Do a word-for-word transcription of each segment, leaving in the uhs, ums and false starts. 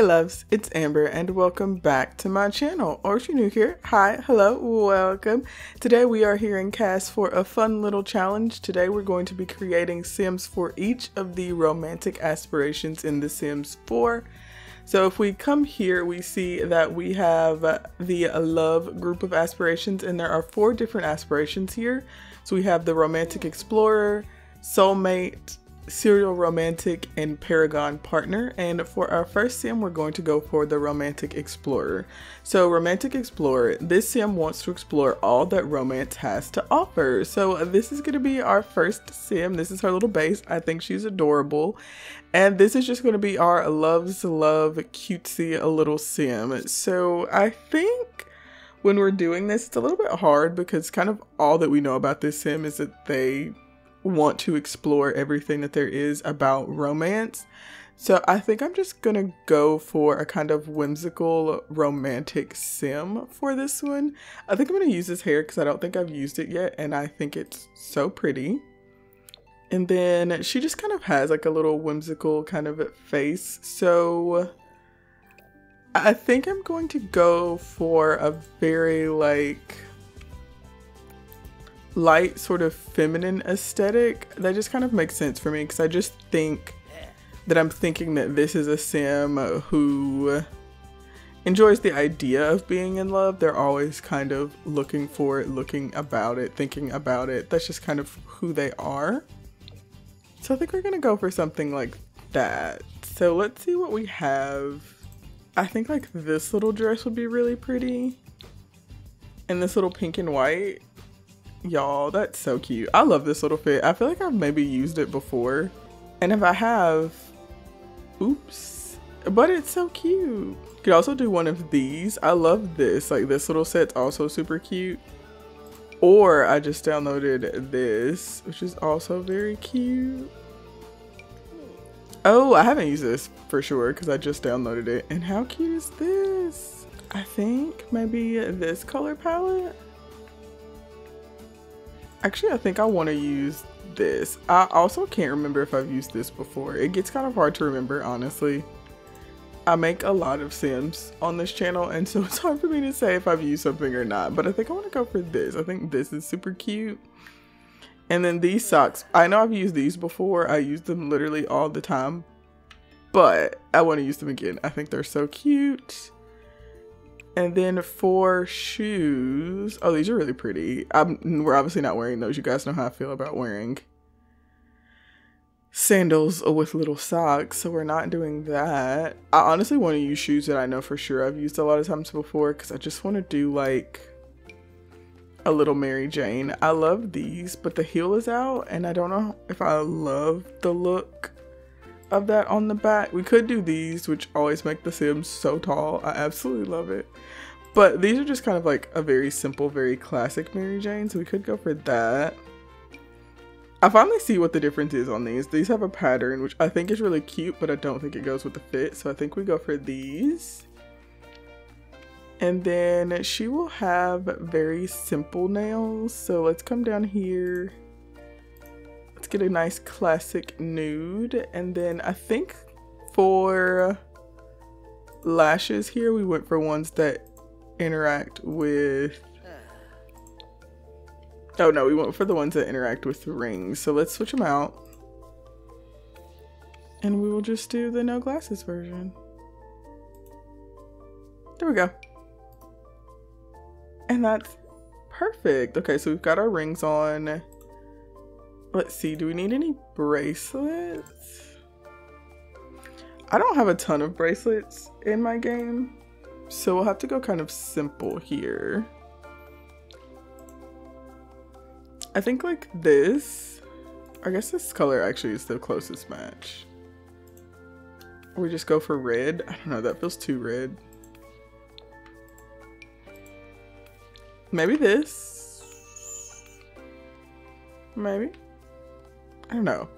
Hi loves, it's Amber and welcome back to my channel, or if you're new here, hi, hello, welcome. Today we are here in C A S for a fun little challenge. Today we're going to be creating Sims for each of the romantic aspirations in The Sims four. So if we come here, we see that we have the love group of aspirations and there are four different aspirations here. So we have the romantic explorer, soulmate, serial romantic, and paragon partner. And for our first sim, we're going to go for the romantic explorer. So romantic explorer, this sim wants to explore all that romance has to offer. So this is going to be our first sim. This is her little base. I think she's adorable, and this is just going to be our loves love cutesy little sim. So I think when we're doing this, it's a little bit hard because kind of all that we know about this sim is that they want to explore everything that there is about romance. So I think I'm just gonna go for a kind of whimsical romantic sim for this one. I think I'm gonna use this hair because I don't think I've used it yet, and I think it's so pretty. And then she just kind of has like a little whimsical kind of face. So I think I'm going to go for a very like light sort of feminine aesthetic. That just kind of makes sense for me because I just think that I'm thinking that this is a sim who enjoys the idea of being in love. They're always kind of looking for it, looking about it, thinking about it. That's just kind of who they are. So I think we're gonna go for something like that. So let's see what we have. I think like this little dress would be really pretty, and this little pink and white. Y'all, that's so cute. I love this little fit. I feel like I've maybe used it before, and if I have, oops, but it's so cute. You could also do one of these. I love this. Like this little set's also super cute. Or I just downloaded this, which is also very cute. Oh, I haven't used this for sure because I just downloaded it. And how cute is this? I think maybe this color palette. Actually, I think I want to use this. I also can't remember if I've used this before. It gets kind of hard to remember, honestly. I make a lot of Sims on this channel, and so it's hard for me to say if I've used something or not, but I think I want to go for this. I think this is super cute. And then these socks. I know I've used these before. I use them literally all the time, but I want to use them again. I think they're so cute. And then for shoes, oh, these are really pretty. I'm, we're obviously not wearing those. You guys know how I feel about wearing sandals with little socks, so we're not doing that. I honestly want to use shoes that I know for sure I've used a lot of times before because I just want to do like a little Mary Jane. I love these, but the heel is out, and I don't know if I love the look of that on the back. We could do these, which always make the Sims so tall. I absolutely love it. But these are just kind of like a very simple, very classic Mary Jane, so we could go for that. I finally see what the difference is on these. These have a pattern, which I think is really cute, but I don't think it goes with the fit, so I think we go for these. And then she will have very simple nails, so let's come down here. Let's get a nice classic nude. And then I think for lashes here, we went for ones that interact with, oh no, we went for the ones that interact with the rings. So let's switch them out and we will just do the no glasses version. There we go. And that's perfect. Okay, so we've got our rings on. Let's see, do we need any bracelets? I don't have a ton of bracelets in my game, so we'll have to go kind of simple here. I think like this, I guess this color actually is the closest match. Or we just go for red. I don't know, that feels too red. Maybe this, maybe. I don't know.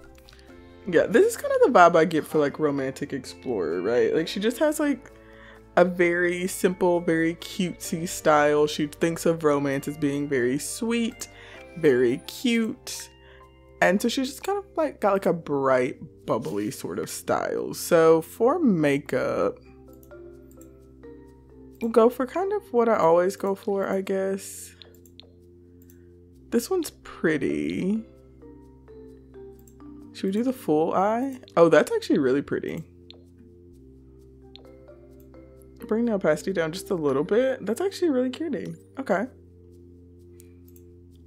Yeah, this is kind of the vibe I get for like romantic explorer, right? Like she just has like a very simple, very cutesy style. She thinks of romance as being very sweet, very cute. And so she's just kind of like got like a bright, bubbly sort of style. So for makeup, go for kind of what I always go for, I guess. This one's pretty. Should we do the full eye? Oh, that's actually really pretty. Bring the opacity down just a little bit. That's actually really cutie. Okay.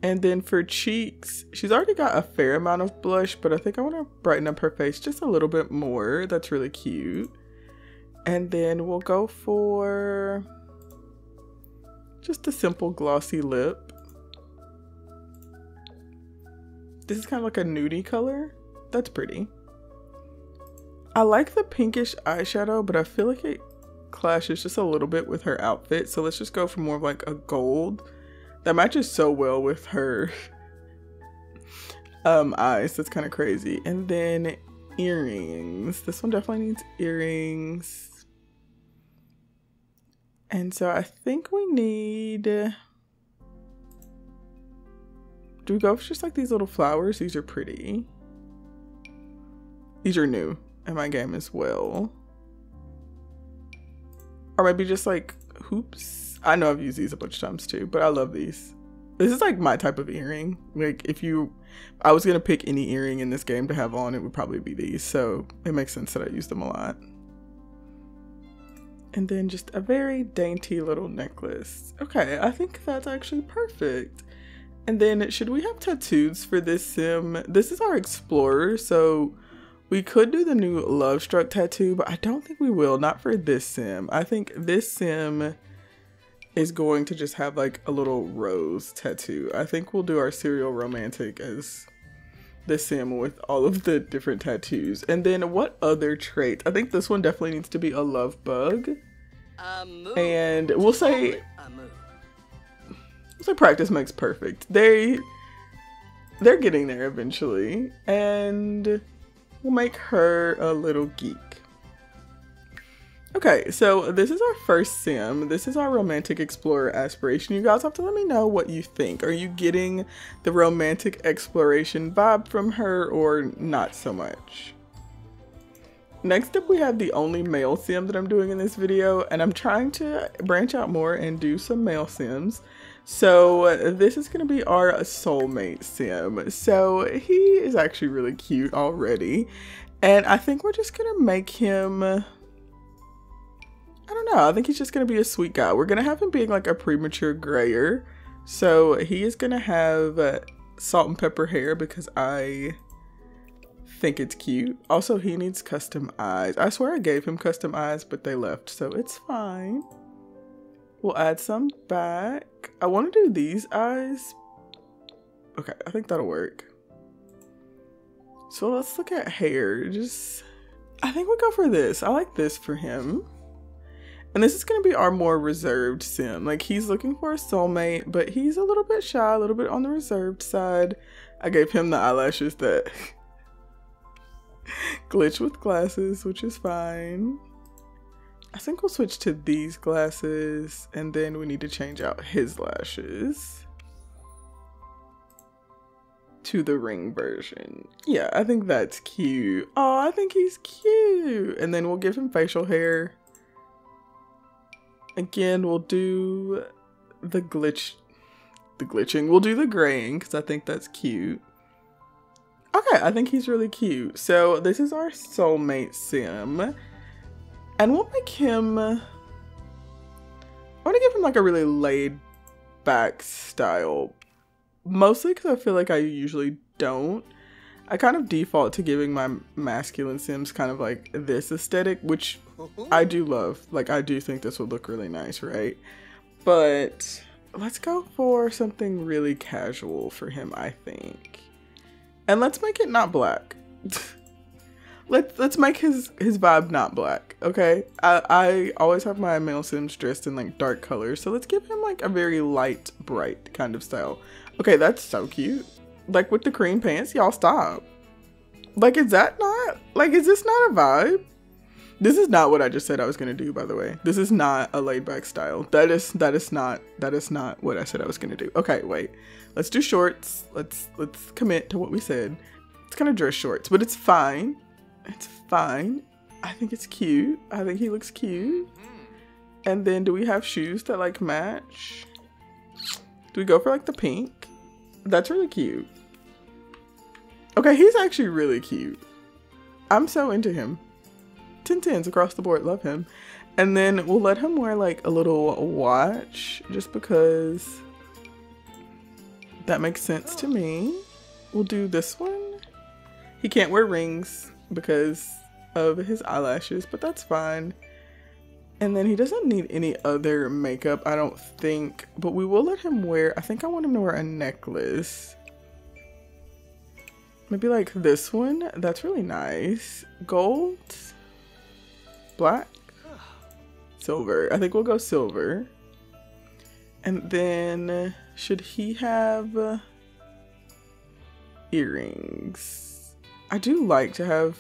And then for cheeks, she's already got a fair amount of blush, but I think I want to brighten up her face just a little bit more. That's really cute. And then we'll go for just a simple glossy lip. This is kind of like a nudie color. That's pretty. I like the pinkish eyeshadow, but I feel like it clashes just a little bit with her outfit. So let's just go for more of like a gold. That matches so well with her um, eyes. That's kind of crazy. And then earrings. This one definitely needs earrings. And so I think we need... Do we go for just like these little flowers? These are pretty. These are new in my game as well. Or maybe just like hoops. I know I've used these a bunch of times too, but I love these. This is like my type of earring. Like if you, I was gonna pick any earring in this game to have on, it would probably be these. So it makes sense that I use them a lot. And then just a very dainty little necklace. Okay, I think that's actually perfect. And then should we have tattoos for this sim? This is our explorer, so we could do the new Love Struck tattoo, but I don't think we will, not for this sim. I think this sim is going to just have like a little rose tattoo. I think we'll do our serial romantic as the sim with all of the different tattoos. And then what other trait? I think this one definitely needs to be a love bug. And we'll say, we'll say practice makes perfect. They, they're getting there eventually. And we'll make her a little geek. Okay, so this is our first sim. This is our romantic explorer aspiration. You guys have to let me know what you think. Are you getting the romantic exploration vibe from her or not so much? Next up, we have the only male sim that I'm doing in this video, and I'm trying to branch out more and do some male sims. So this is gonna be our soulmate sim. So he is actually really cute already. And I think we're just gonna make him, I don't know. I think he's just going to be a sweet guy. We're going to have him being like a premature grayer. So he is going to have uh, salt and pepper hair because I think it's cute. Also, he needs custom eyes. I swear I gave him custom eyes, but they left. So it's fine. We'll add some back. I want to do these eyes. Okay, I think that'll work. So let's look at hair. Just, I think we'll go for this. I like this for him. And this is going to be our more reserved sim. Like he's looking for a soulmate, but he's a little bit shy, a little bit on the reserved side. I gave him the eyelashes that glitch with glasses, which is fine. I think we'll switch to these glasses and then we need to change out his lashes to the ring version. Yeah, I think that's cute. Oh, I think he's cute. And then we'll give him facial hair. Again, we'll do the glitch, the glitching. We'll do the graying because I think that's cute. Okay, I think he's really cute. So this is our soulmate sim. And we'll make him, I want to give him like a really laid back style. Mostly because I feel like I usually don't. I kind of default to giving my masculine sims kind of like this aesthetic, which I do love. Like I do think this would look really nice, right? But let's go for something really casual for him, I think. And let's make it not black. let's let's make his his vibe not black, okay? I, I always have my male sims dressed in like dark colors, so let's give him like a very light, bright kind of style. Okay, that's so cute. Like with the cream pants, y'all stop. Like is that not, like is this not a vibe? This is not what I just said I was gonna do, by the way. This is not a laid back style. That is that is not that is not what I said I was gonna do. Okay, wait. Let's do shorts. Let's let's commit to what we said. It's kind of dress shorts, but it's fine. It's fine. I think it's cute. I think he looks cute. And then do we have shoes that like match? Do we go for like the pink? That's really cute. Okay, he's actually really cute. I'm so into him. ten tens across the board, love him. And then we'll let him wear like a little watch just because that makes sense to me. We'll do this one. He can't wear rings because of his eyelashes, but that's fine. And then he doesn't need any other makeup, I don't think, but we will let him wear, I think I want him to wear a necklace. Maybe like this one. That's really nice. Gold, black, silver. I think we'll go silver. And then should he have uh, earrings? I do like to have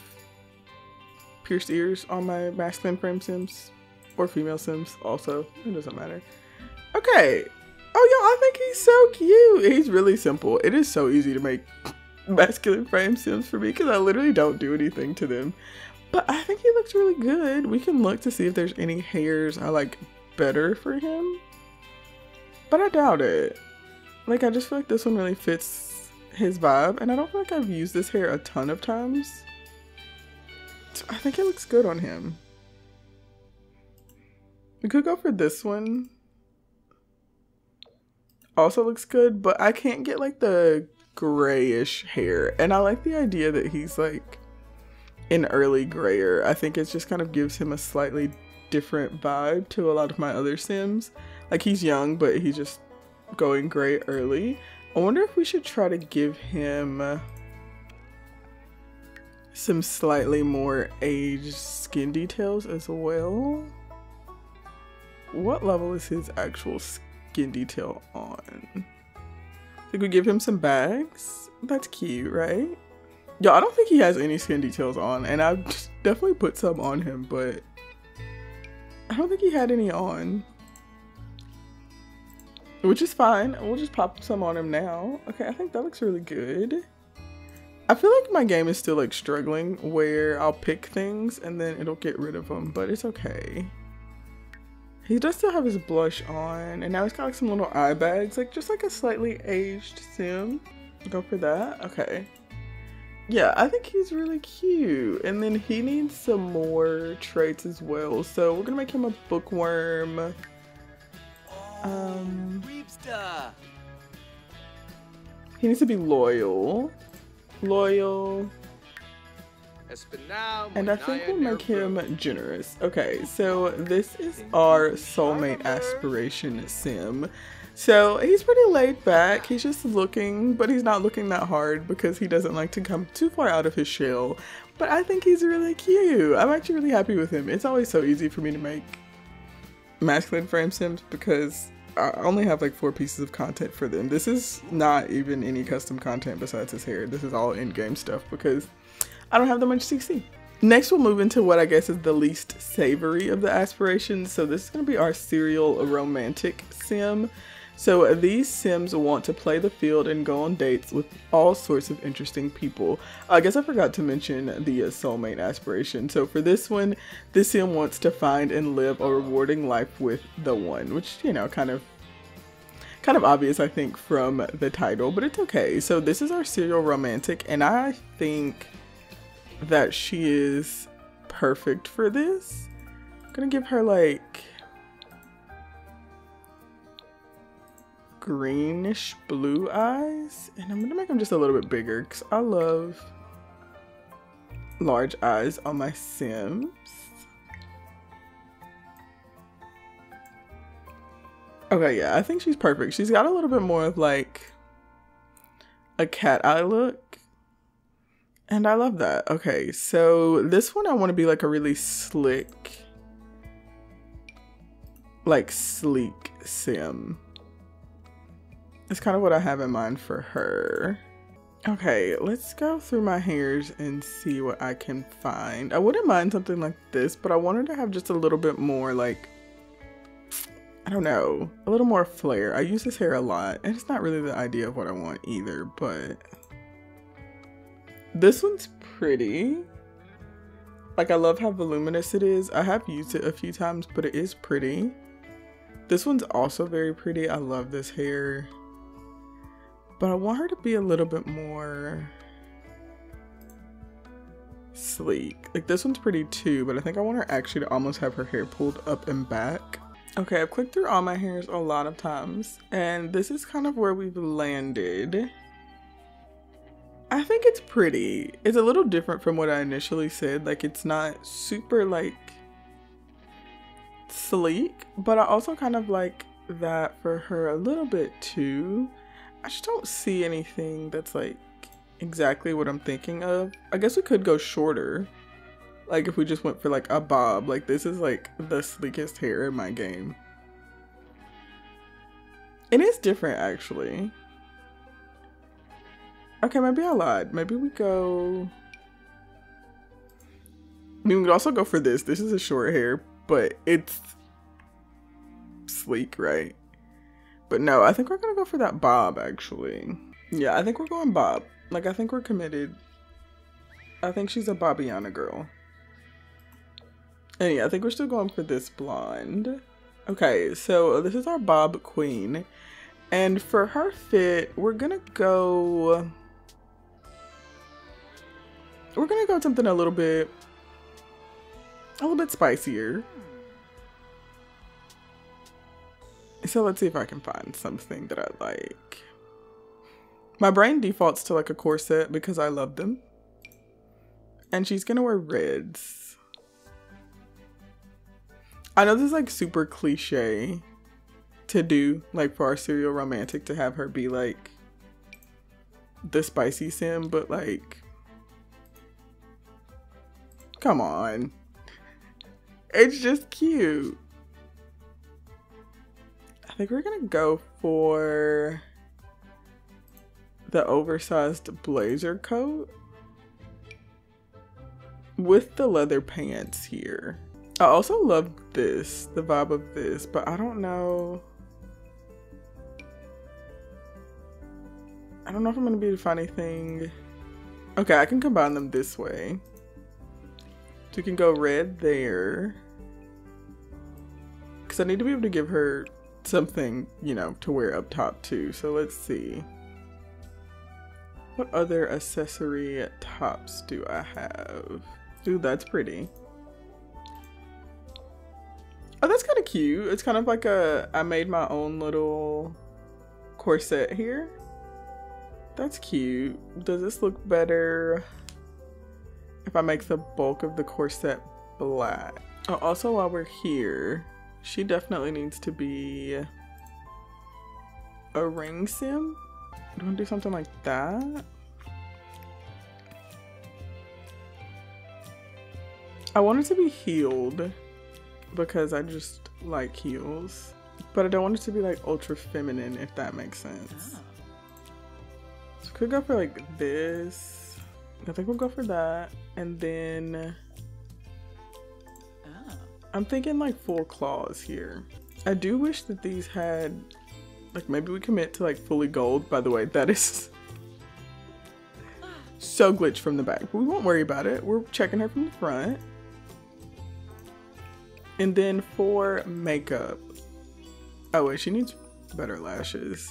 pierced ears on my masculine frame sims or female sims also. It doesn't matter. Okay. Oh, yo, I think he's so cute. He's really simple. It is so easy to make masculine frame sims for me because I literally don't do anything to them. But I think he looks really good. We can look to see if there's any hairs I like better for him. But I doubt it. Like, I just feel like this one really fits his vibe. And I don't feel like I've used this hair a ton of times. So I think it looks good on him. We could go for this one. Also looks good. But I can't get, like, the grayish hair. And I like the idea that he's, like, an early grayer. I think it just kind of gives him a slightly different vibe to a lot of my other sims. Like, he's young, but he's just going gray early. I wonder if we should try to give him some slightly more aged skin details as well. What level is his actual skin detail on? I think we give him some bags. That's cute, right? Yo, I don't think he has any skin details on, and I've definitely put some on him, but I don't think he had any on. Which is fine. We'll just pop some on him now. Okay, I think that looks really good. I feel like my game is still like struggling where I'll pick things and then it'll get rid of them, but it's okay. He does still have his blush on, and now he's got like some little eye bags, like just like a slightly aged sim. Go for that. Okay. Yeah, I think he's really cute. And then he needs some more traits as well. So we're gonna make him a bookworm. Um, he needs to be loyal. Loyal. And I think we'll make him generous. Okay, so this is our soulmate aspiration sim. So he's pretty laid back. He's just looking, but he's not looking that hard because he doesn't like to come too far out of his shell. But I think he's really cute. I'm actually really happy with him. It's always so easy for me to make masculine frame sims because I only have like four pieces of content for them. This is not even any custom content besides his hair. This is all in-game stuff because I don't have that much C C. Next, we'll move into what I guess is the least savory of the aspirations. So this is going to be our serial romantic sim. So these sims want to play the field and go on dates with all sorts of interesting people. I guess I forgot to mention the soulmate aspiration. So for this one, this sim wants to find and live a rewarding life with the one, which, you know, kind of kind of obvious, I think, from the title, but it's okay. So this is our serial romantic, and I think that she is perfect for this. I'm gonna give her like greenish blue eyes, and I'm gonna make them just a little bit bigger because I love large eyes on my sims. Okay, yeah, I think she's perfect. She's got a little bit more of like a cat eye look, and I love that. Okay, so this one I want to be like a really slick, like sleek sim. It's kind of what I have in mind for her. Okay, let's go through my hairs and see what I can find. I wouldn't mind something like this, but I wanted to have just a little bit more like, I don't know, a little more flair. I use this hair a lot, and it's not really the idea of what I want either, but this one's pretty. Like, I love how voluminous it is. I have used it a few times, but it is pretty. This one's also very pretty. I love this hair. But I want her to be a little bit more sleek. Like, this one's pretty too, but I think I want her actually to almost have her hair pulled up and back. Okay, I've clicked through all my hairs a lot of times, and this is kind of where we've landed. I think it's pretty. It's a little different from what I initially said. Like, it's not super, like, sleek, but I also kind of like that for her a little bit too. I just don't see anything that's, like, exactly what I'm thinking of. I guess we could go shorter. Like, if we just went for, like, a bob. Like, this is, like, the sleekest hair in my game. It is different, actually. Okay, maybe I lied. Maybe we go... I mean, we could also go for this. This is a short hair, but it's sleek, right? But no, I think we're gonna go for that bob, actually. Yeah, I think we're going bob. Like, I think we're committed. I think she's a Bobbiana girl. And yeah, I think we're still going for this blonde. Okay, so this is our bob queen. And for her fit, we're gonna go... We're gonna go something a little bit... A little bit spicier. So let's see if I can find something that I like. My brain defaults to like a corset because I love them. And she's gonna wear reds. I know this is like super cliche to do, like for our serial romantic to have her be like the spicy sim, but like, come on. It's just cute. I think we're gonna go for the oversized blazer coat with the leather pants here. I also love this, the vibe of this, but I don't know. I don't know if I'm gonna be able to find anything. Okay, I can combine them this way. So you can go red there. Cause I need to be able to give her something, you know, to wear up top too. So let's see, what other accessory tops do I have? Ooh, that's pretty. Oh, that's kind of cute. It's kind of like a, I made my own little corset here. That's cute. Does this look better if I make the bulk of the corset black? Oh, also while we're here, she definitely needs to be a ring sim. Do you want to do something like that? I want it to be heeled because I just like heels, but I don't want it to be like ultra feminine, if that makes sense. So we could go for like this. I think we'll go for that, and then I'm thinking like full claws here. I do wish that these had, like, maybe we commit to like fully gold. By the way, that is so glitched from the back, but we won't worry about it. We're checking her from the front. And then for makeup, oh wait, she needs better lashes.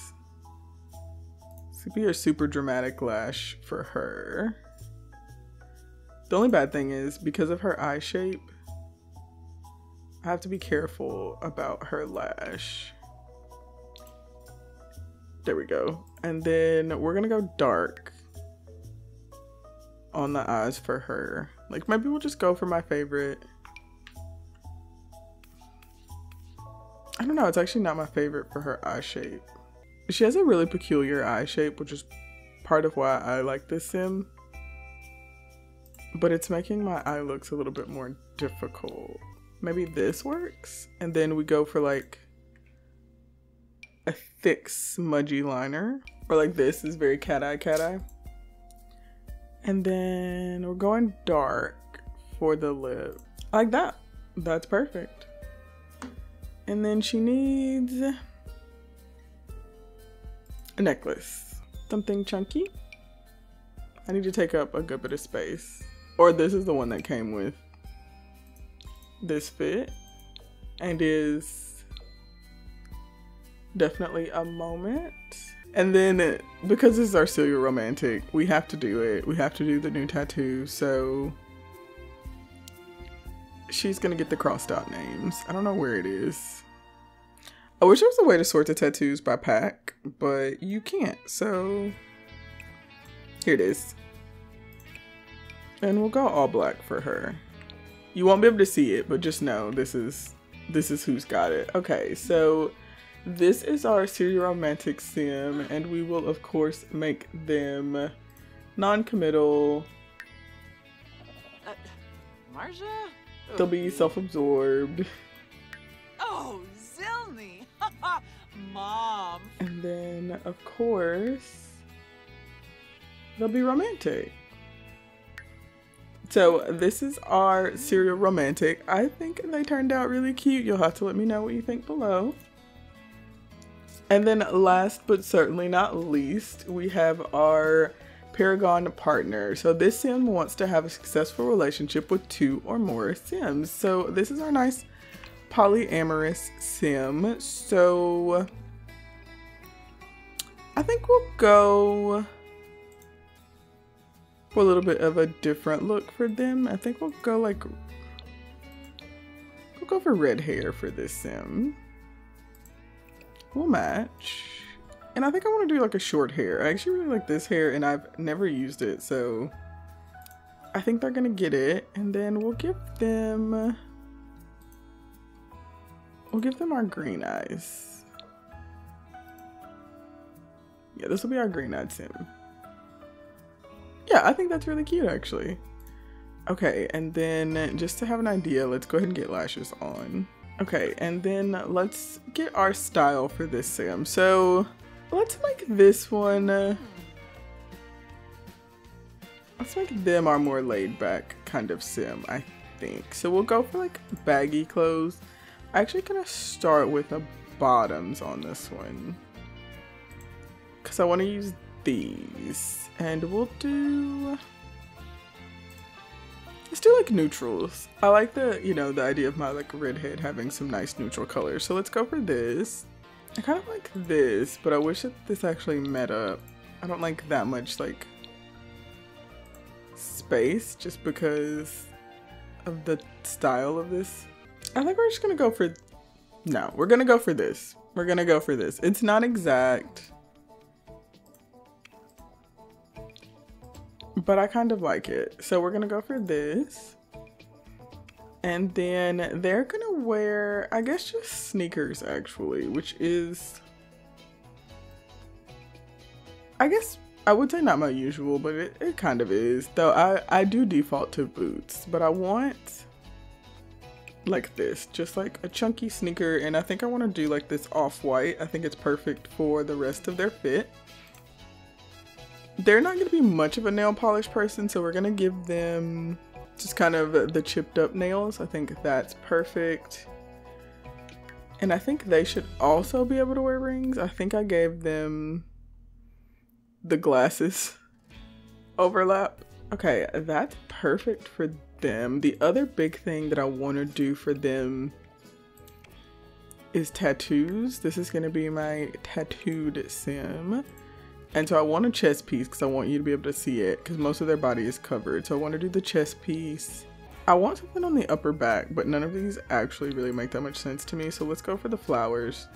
This could be a super dramatic lash for her. The only bad thing is because of her eye shape, I have to be careful about her lash. There we go. And then we're gonna go dark on the eyes for her. Like, maybe we'll just go for my favorite. I don't know, it's actually not my favorite for her eye shape. She has a really peculiar eye shape, which is part of why I like this sim. But it's making my eye looks a little bit more difficult. Maybe this works, and then we go for like a thick smudgy liner, or like this is very cat eye cat eye. And then we're going dark for the lip. I like that. That's perfect. And then she needs a necklace, something chunky. I need to take up a good bit of space, or this is the one that came with this fit and is definitely a moment. And then because this is our Celia romantic, we have to do it. We have to do the new tattoo. So she's gonna get the crossed out names. I don't know where it is. I wish there was a way to sort the tattoos by pack, but you can't. So here it is. And we'll go all black for her. You won't be able to see it, but just know this is this is who's got it. Okay, so this is our Celia romantic sim, and we will of course make them non-committal. Uh, Marja? They'll be self-absorbed. Oh, Zilny! Mom! And then, of course, they'll be romantic. So, this is our Celia romantic. I think they turned out really cute. You'll have to let me know what you think below. And then, last but certainly not least, we have our Paragon partner. So this sim wants to have a successful relationship with two or more sims. So this is our nice polyamorous sim. So I think we'll go for a little bit of a different look for them. I think we'll go like, we'll go for red hair for this sim. We'll match. And I think I want to do like a short hair. I actually really like this hair and I've never used it. So I think they're going to get it. And then we'll give them, we'll give them our green eyes. Yeah, this will be our green eyed sim. Yeah, I think that's really cute actually. Okay, and then just to have an idea, let's go ahead and get lashes on. Okay, and then let's get our style for this sim. So let's make this one, uh, let's make them our more laid back kind of sim, I think. So we'll go for like baggy clothes. I'm actually gonna start with the bottoms on this one, cause I wanna use these. And we'll do, let's do like neutrals. I like the, you know, the idea of my like redhead having some nice neutral colors. So let's go for this. I kind of like this, but I wish that this actually met up. I don't like that much like space just because of the style of this. I think we're just gonna go for, no, we're gonna go for this. We're gonna go for this. It's not exact, but I kind of like it. So we're gonna go for this. And then they're gonna wear, I guess, just sneakers actually, which is, I guess I would say not my usual, but it, it kind of is. Though I, I do default to boots, but I want like this, just like a chunky sneaker. And I think I wanna do like this off-white. I think it's perfect for the rest of their fit. They're not gonna be much of a nail polish person, so we're gonna give them just kind of the chipped up nails. I think that's perfect. And I think they should also be able to wear rings. I think I gave them the glasses overlap. Okay, that's perfect for them. The other big thing that I want to do for them is tattoos. This is going to be my tattooed sim. And so I want a chest piece because I want you to be able to see it because most of their body is covered. So I want to do the chest piece. I want something on the upper back, but none of these actually really make that much sense to me. So let's go for the flowers.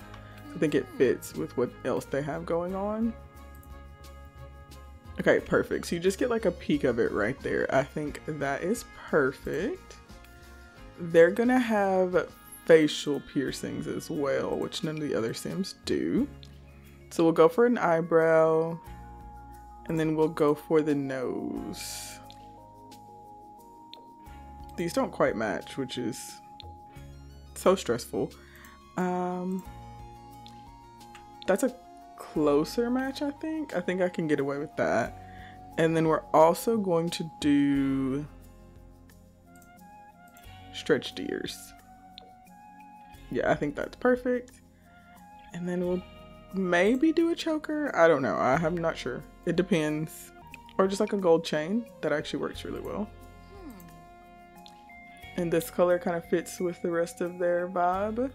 I think it fits with what else they have going on. Okay, perfect. So you just get like a peek of it right there. I think that is perfect. They're gonna have facial piercings as well, which none of the other sims do. So we'll go for an eyebrow, and then we'll go for the nose. These don't quite match, which is so stressful. Um, that's a closer match, I think. I think I can get away with that. And then we're also going to do stretched ears. Yeah, I think that's perfect. And then we'll maybe do a choker. I don't know. I'm not sure. It depends. Or just like a gold chain. That actually works really well. And this color kind of fits with the rest of their vibe.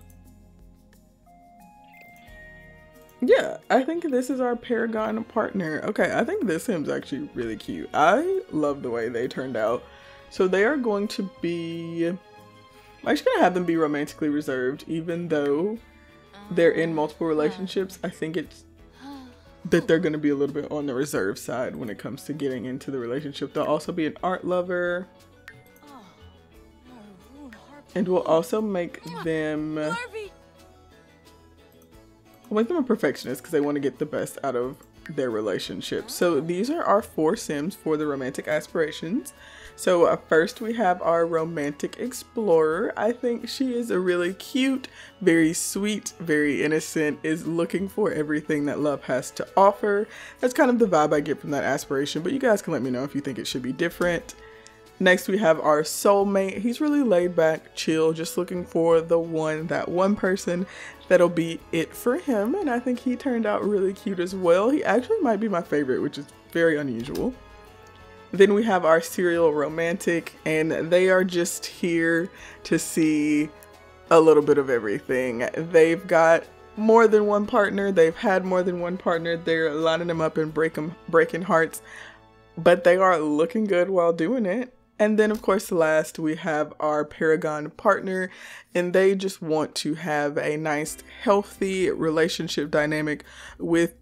Yeah, I think this is our Paragon partner. Okay, I think this hymn's actually really cute. I love the way they turned out. So they are going to be... I'm actually going to have them be romantically reserved, even though they're in multiple relationships. I think it's that they're going to be a little bit on the reserve side when it comes to getting into the relationship. They'll also be an art lover. And we'll also make them... I'll make them a perfectionist because they want to get the best out of their relationship. So these are our four Sims for the romantic aspirations. So uh, first we have our romantic explorer. I think she is a really cute, very sweet, very innocent, is looking for everything that love has to offer. That's kind of the vibe I get from that aspiration, but you guys can let me know if you think it should be different. Next we have our soulmate. He's really laid back, chill, just looking for the one, that one person that'll be it for him. And I think he turned out really cute as well. He actually might be my favorite, which is very unusual. Then we have our serial romantic, and they are just here to see a little bit of everything. They've got more than one partner. They've had more than one partner. They're lining them up and break them, breaking hearts, but they are looking good while doing it. And then, of course, last we have our Paragon partner, and they just want to have a nice, healthy relationship dynamic with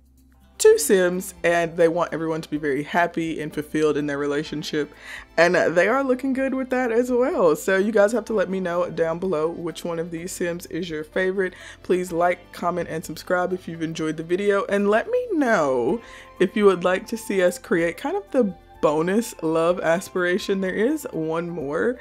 two Sims, and they want everyone to be very happy and fulfilled in their relationship. And they are looking good with that as well. So you guys have to let me know down below which one of these Sims is your favorite. Please like, comment, and subscribe if you've enjoyed the video. And let me know if you would like to see us create kind of the bonus love aspiration. There is one more,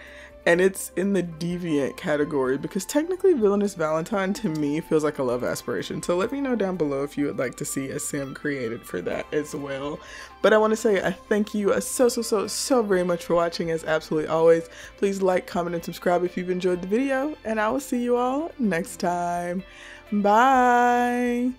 and it's in the deviant category, because technically Villainous Valentine to me feels like a love aspiration. So let me know down below if you would like to see a sim created for that as well. But I want to say I thank you so so so so very much for watching, as absolutely always. Please like, comment, and subscribe if you've enjoyed the video, and I will see you all next time. Bye.